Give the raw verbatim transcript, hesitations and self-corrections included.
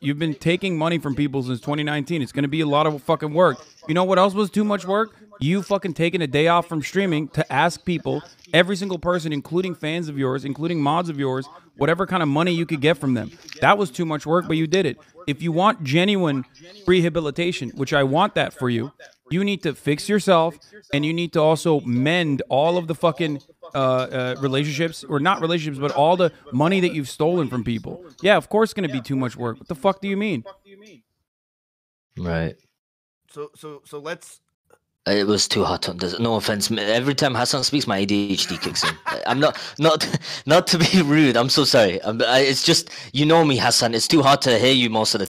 You've been taking money from people since twenty nineteen. It's going to be a lot of fucking work. You know what else was too much work? You fucking taking a day off from streaming to ask people, every single person, including fans of yours, including mods of yours, whatever kind of money you could get from them. That was too much work, but you did it. If you want genuine rehabilitation, which I want that for you, you need to fix yourself, and you need to also mend all of the fucking uh, uh, relationships, or not relationships, but all the money that you've stolen from people. Yeah, of course it's going to be too much work. What the fuck do you mean? Right. So, so, so let's... It was too hot on this. No offense. Every time Hasan speaks, my A D H D kicks in. I'm not, not, not to be rude. I'm so sorry. I'm, I, it's just, you know me, Hasan. It's too hot to hear you most of the